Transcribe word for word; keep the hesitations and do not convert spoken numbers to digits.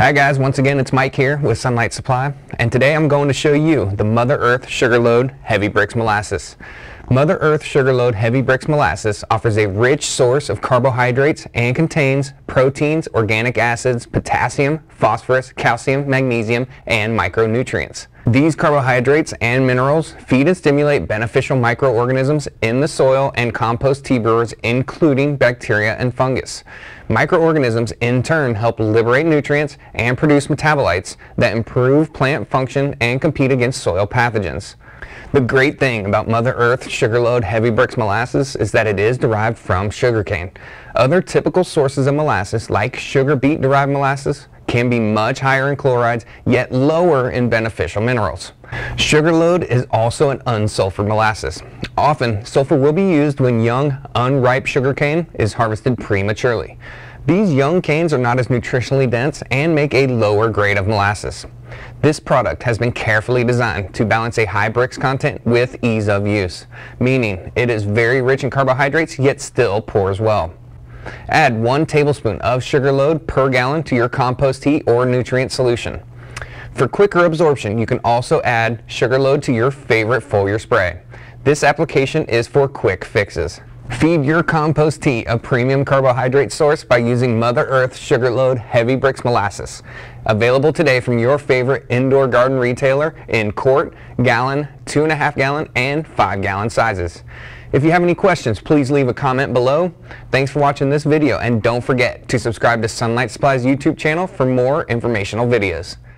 Hi guys, once again it's Mike here with Sunlight Supply, and today I'm going to show you the Mother Earth Sugar Load Heavy Brix Molasses. Mother Earth Sugar Load Heavy Brix Molasses offers a rich source of carbohydrates and contains proteins, organic acids, potassium, phosphorus, calcium, magnesium, and micronutrients. These carbohydrates and minerals feed and stimulate beneficial microorganisms in the soil and compost tea brewers, including bacteria and fungus. Microorganisms in turn help liberate nutrients and produce metabolites that improve plant function and compete against soil pathogens. The great thing about Mother Earth Sugar Load Heavy Brix Molasses is that it is derived from sugarcane. Other typical sources of molasses, like sugar beet derived molasses, can be much higher in chlorides, yet lower in beneficial minerals. Sugar load is also an unsulphured molasses. Often, sulfur will be used when young, unripe sugarcane is harvested prematurely. These young canes are not as nutritionally dense and make a lower grade of molasses. This product has been carefully designed to balance a high Brix content with ease of use, meaning it is very rich in carbohydrates yet still pours well. Add one tablespoon of sugar load per gallon to your compost tea or nutrient solution. For quicker absorption, you can also add sugar load to your favorite foliar spray. This application is for quick fixes. Feed your compost tea a premium carbohydrate source by using Mother Earth Sugar Load Heavy Brix Molasses. Available today from your favorite indoor garden retailer in quart, gallon, two and a half gallon, and five gallon sizes. If you have any questions, please leave a comment below. Thanks for watching this video, and don't forget to subscribe to Sunlight Supply's YouTube channel for more informational videos.